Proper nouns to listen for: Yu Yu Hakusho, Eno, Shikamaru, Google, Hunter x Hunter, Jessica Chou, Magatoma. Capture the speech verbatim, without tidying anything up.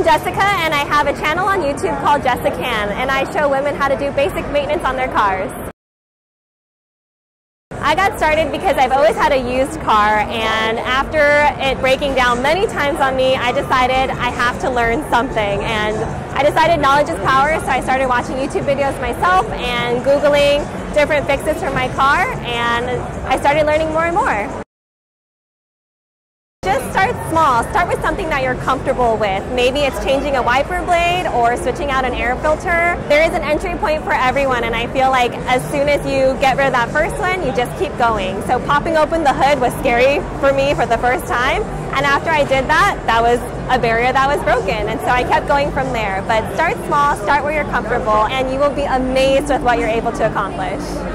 I'm Jessica, and I have a channel on YouTube called Jessica Can, and I show women how to do basic maintenance on their cars. I got started because I've always had a used car, and after it breaking down many times on me, I decided I have to learn something, and I decided knowledge is power, so I started watching YouTube videos myself and Googling different fixes for my car, and I started learning more and more. Just start small. Start with something that you're comfortable with. Maybe it's changing a wiper blade or switching out an air filter. There is an entry point for everyone, and I feel like as soon as you get rid of that first one, you just keep going. So popping open the hood was scary for me for the first time, and after I did that, that was a barrier that was broken, and so I kept going from there. But start small, start where you're comfortable, and you will be amazed with what you're able to accomplish.